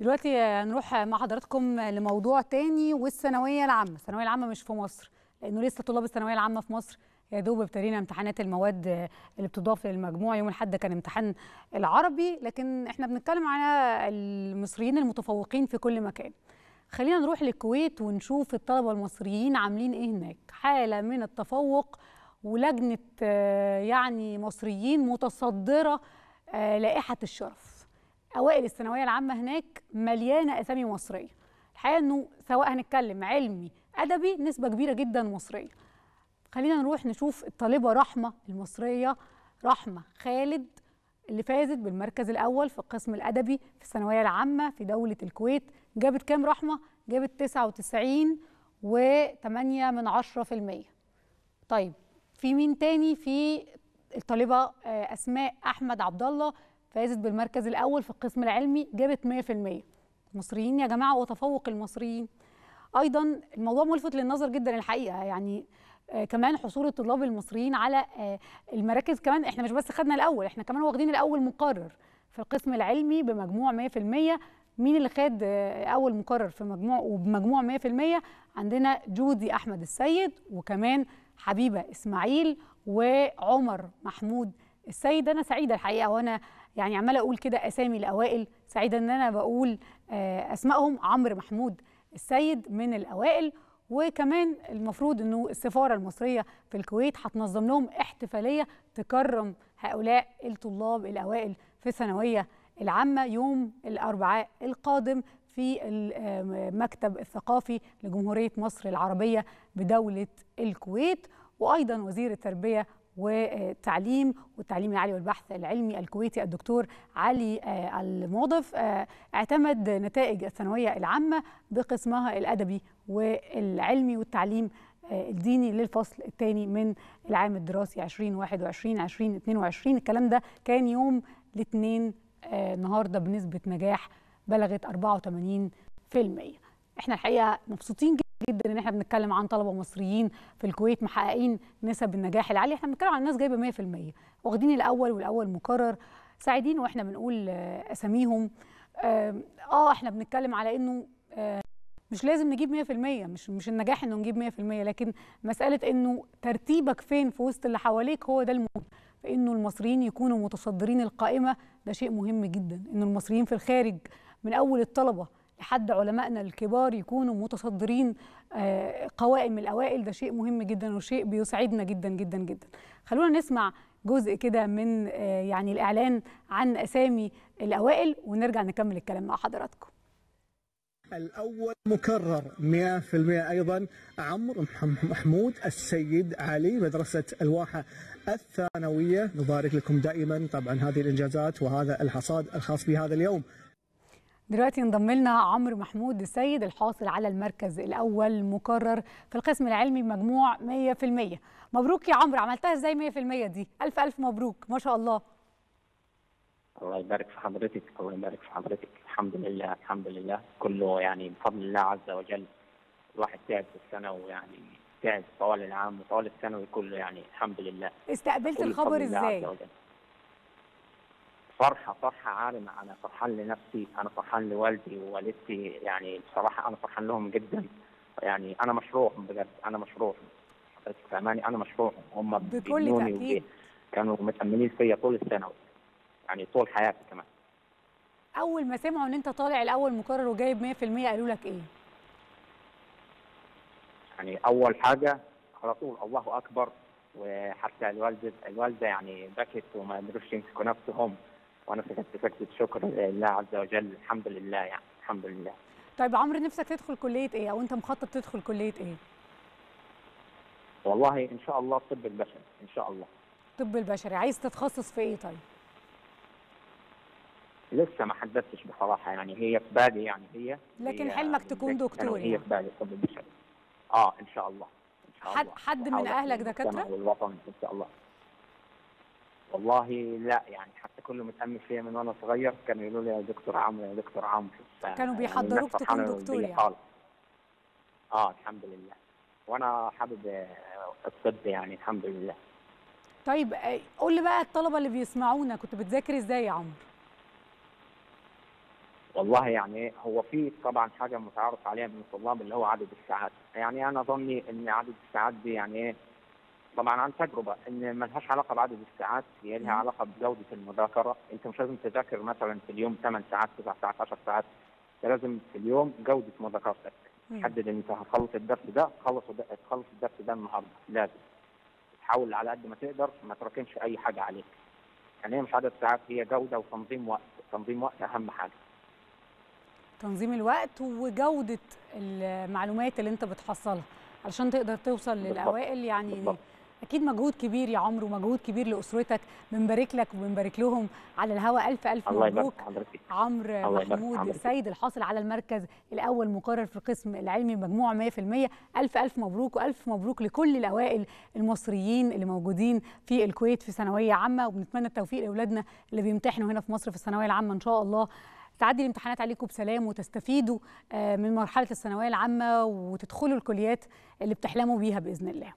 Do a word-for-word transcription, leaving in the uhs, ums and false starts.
دلوقتي هنروح مع حضراتكم لموضوع تاني، والثانويه العامه. الثانويه العامه مش في مصر، لانه لسه طلاب الثانويه العامه في مصر يا دوب ابتدينا امتحانات المواد اللي بتضاف للمجموع. يوم الاحد كان امتحان العربي، لكن احنا بنتكلم على المصريين المتفوقين في كل مكان. خلينا نروح للكويت ونشوف الطلبه المصريين عاملين ايه هناك. حاله من التفوق، ولجنه يعني مصريين متصدره لائحه الشرف. اوائل الثانويه العامه هناك مليانه اسامي مصريه. الحقيقه انه سواء هنتكلم علمي ادبي نسبه كبيره جدا مصريه. خلينا نروح نشوف الطالبه رحمه المصريه، رحمه خالد، اللي فازت بالمركز الاول في القسم الادبي في الثانويه العامه في دوله الكويت. جابت كام رحمه؟ جابت تسعة وتسعين فاصلة ثمانية من عشرة في المية. طيب في مين تاني؟ في الطالبه اسماء احمد عبد الله، فازت بالمركز الأول في القسم العلمي، جابت مية في المية. مصريين يا جماعة وتفوق المصريين. أيضا الموضوع ملفت للنظر جدا الحقيقة، يعني كمان حصول الطلاب المصريين على المراكز. كمان احنا مش بس خدنا الأول، احنا كمان واخدين الأول مقرر في القسم العلمي بمجموع مية في المية. مين اللي خد أول مقرر في مجموع وبمجموع مية في المية؟ عندنا جودي أحمد السيد، وكمان حبيبة إسماعيل، وعمر محمود السيد. أنا سعيدة الحقيقة، وأنا يعني عماله اقول كده اسامي الاوائل، سعيده ان انا بقول اسمائهم. عمرو محمود السيد من الاوائل. وكمان المفروض انه السفاره المصريه في الكويت هتنظم لهم احتفاليه تكرم هؤلاء الطلاب الاوائل في الثانويه العامه يوم الاربعاء القادم في المكتب الثقافي لجمهوريه مصر العربيه بدوله الكويت. وايضا وزير التربيه والتعليم والتعليم العالي والبحث العلمي الكويتي الدكتور علي الموضف اعتمد نتائج الثانوية العامة بقسمها الأدبي والعلمي والتعليم الديني للفصل الثاني من العام الدراسي ألفين وواحد وعشرين ألفين واثنين وعشرين. الكلام ده كان يوم الاثنين النهارده، بنسبة نجاح بلغت أربعة وثمانين في المية. احنا الحقيقة مبسوطين جدا ان احنا بنتكلم عن طلبه مصريين في الكويت محققين نسب النجاح العاليه. احنا بنتكلم عن ناس جايبه مية في المية، واخدين الاول والاول مكرر، سعيدين واحنا بنقول اساميهم. اه احنا بنتكلم على انه مش لازم نجيب مية في المية، مش مش النجاح انه نجيب مية في المية، لكن مساله انه ترتيبك فين في وسط اللي حواليك هو ده المهم. فانه المصريين يكونوا متصدرين القائمه ده شيء مهم جدا، انه المصريين في الخارج من اول الطلبه لحد علمائنا الكبار يكونوا متصدرين قوائم الأوائل. ده شيء مهم جدا وشيء بيسعدنا جدا جدا جدا. خلونا نسمع جزء كده من يعني الإعلان عن أسامي الأوائل ونرجع نكمل الكلام مع حضراتكم. الأول مكرر مية في المية أيضا عمرو محمود السيد علي، مدرسة الواحة الثانوية. نبارك لكم دائما طبعا هذه الإنجازات وهذا الحصاد الخاص بهذا اليوم. دلوقتي انضم لنا عمرو محمود السيد الحاصل على المركز الاول مكرر في القسم العلمي بمجموع مية في المية. مبروك يا عمرو، عملتها ازاي مية في المية دي؟ الف الف مبروك، ما شاء الله. الله يبارك في حضرتك، الله يبارك في حضرتك. الحمد لله الحمد لله، كله يعني بفضل الله عز وجل. الواحد تعب في السنه، ويعني تعب طوال العام وطوال الثانوي كله، يعني الحمد لله. استقبلت الخبر ازاي؟ فرحة فرحة عارمة. أنا فرحان لنفسي، أنا فرحان لوالدي ووالدتي، يعني بصراحة أنا فرحان لهم جدا. يعني أنا مشروعهم بجد، أنا مشروعهم حضرتك فاهماني، أنا مشروعهم. هم بيدوني وبي كانوا متأملين فيا طول الثانوي، يعني طول حياتي كمان. أول ما سمعوا إن أنت طالع الأول مكرر وجايب مية في المية قالوا لك إيه؟ يعني أول حاجة على طول الله أكبر، وحتى الوالدة الوالدة يعني بكت وما قدروش يمسكوا نفسهم، وانا سكت سكتة شكر لله عز وجل. الحمد لله يعني الحمد لله. طيب عمرو، نفسك تدخل كليه ايه، او انت مخطط تدخل كليه ايه؟ والله ان شاء الله الطب البشري ان شاء الله. طب البشري. عايز تتخصص في ايه طيب؟ لسه ما حددتش بصراحه، يعني هي في بالي، يعني هي لكن هي حلمك تكون دكتور يعني؟ هي في بالي الطب البشري. اه ان شاء الله ان شاء الله. حد حد من اهلك دكاتره؟ والوطن ان شاء الله. والله لا، يعني حتى كله متأمل فيا من وانا صغير، كانوا يقولوا لي يا دكتور عمرو يا دكتور عمرو. كانوا بيحضروك تكون دكتور يعني؟ اه الحمد لله، وانا حابب الطب يعني الحمد لله. طيب قول لي بقى الطلبه اللي بيسمعونا، كنت بتذاكر ازاي يا عمرو؟ والله يعني هو في طبعا حاجه متعارف عليها من الطلاب اللي هو عدد الساعات، يعني انا ظني ان عدد الساعات دي يعني ايه طبعا عن تجربه ان ما لهاش علاقه بعدد الساعات، هي لها علاقه بجوده المذاكره، انت مش لازم تذاكر مثلا في اليوم ثمان ساعات تسع ساعات عشر ساعات، انت لازم في اليوم جوده مذاكرتك، تحدد انت هتخلص الدرس ده خلص تخلص الدرس ده النهارده، لازم تحاول على قد ما تقدر ما تراكمش اي حاجه عليك. يعني هي مش عدد ساعات، هي جوده وتنظيم وقت، تنظيم وقت اهم حاجه. تنظيم الوقت وجوده المعلومات اللي انت بتحصلها علشان تقدر توصل للاوائل. يعني بالضبط. اكيد مجهود كبير يا عمرو، ومجهود كبير لاسرتك، بنبارك لك وبنبارك لهم على الهواء. الف الف مبروك عمرو محمود السيد الحاصل على المركز الاول مقرر في القسم العلمي بمجموع مية في المية. الف الف مبروك، والف مبروك لكل الاوائل المصريين اللي موجودين في الكويت في ثانويه عامه، وبنتمنى التوفيق لاولادنا اللي بيمتحنوا هنا في مصر في الثانويه العامه، ان شاء الله تعدي الامتحانات عليكم بسلام وتستفيدوا من مرحله الثانويه العامه وتدخلوا الكليات اللي بتحلموا بيها باذن الله.